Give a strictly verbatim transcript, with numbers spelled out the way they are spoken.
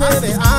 Baby,